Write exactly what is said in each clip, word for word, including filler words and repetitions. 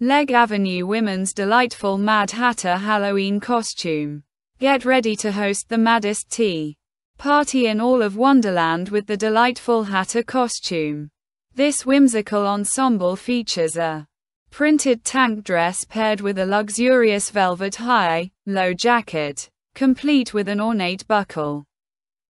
Leg Avenue Women's delightful Mad Hatter Halloween costume. Get ready to host the maddest tea party in all of Wonderland with the delightful Hatter costume. This whimsical ensemble features a printed tank dress paired with a luxurious velvet high-low jacket, complete with an ornate buckle,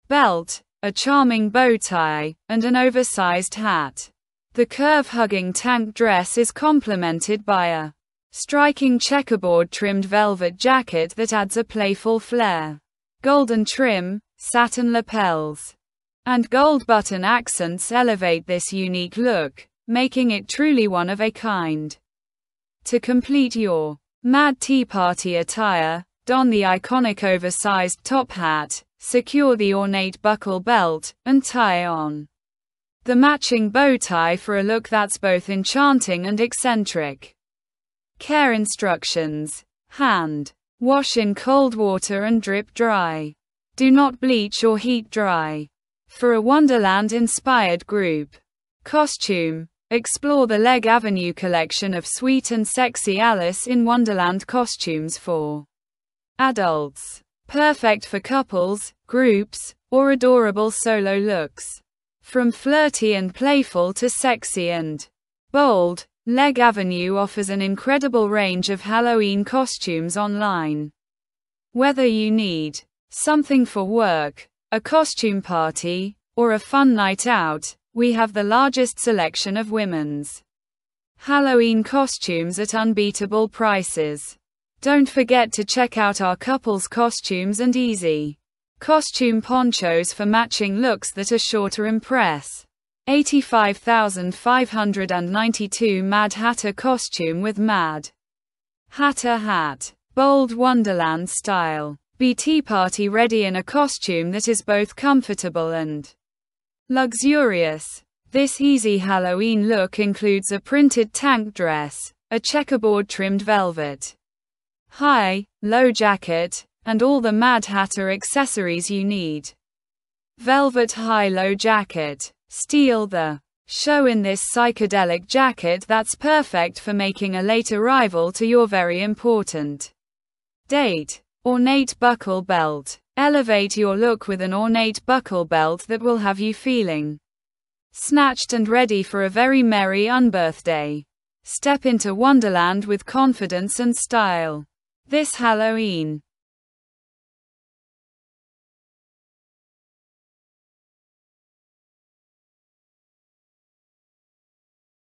belt, a charming bow tie, and an oversized hat. The curve-hugging tank dress is complemented by a striking checkerboard-trimmed velvet jacket that adds a playful flair. Golden trim, satin lapels, and gold button accents elevate this unique look, making it truly one of a kind. To complete your mad tea party attire, don the iconic oversized top hat, secure the ornate buckle belt, and tie on the matching bow tie for a look that's both enchanting and eccentric. Care instructions. Hand wash in cold water and drip dry. Do not bleach or heat dry. For a Wonderland-inspired group costume, explore the Leg Avenue collection of sweet and sexy Alice in Wonderland costumes for adults. Perfect for couples, groups, or adorable solo looks. From flirty and playful to sexy and bold, Leg Avenue offers an incredible range of Halloween costumes online. Whether you need something for work, a costume party, or a fun night out, we have the largest selection of women's Halloween costumes at unbeatable prices. Don't forget to check out our couples costumes and easy costume ponchos for matching looks that are sure to impress. eighty-five thousand five hundred ninety-two Mad Hatter costume with Mad Hatter hat. Bold Wonderland style. Be tea party ready in a costume that is both comfortable and luxurious. This easy Halloween look includes a printed tank dress, a checkerboard trimmed velvet high, low jacket, and all the Mad Hatter accessories you need. Velvet high-low jacket. Steal the show in this psychedelic jacket that's perfect for making a late arrival to your very important date. Ornate buckle belt. Elevate your look with an ornate buckle belt that will have you feeling snatched and ready for a very merry unbirthday. Step into Wonderland with confidence and style this Halloween.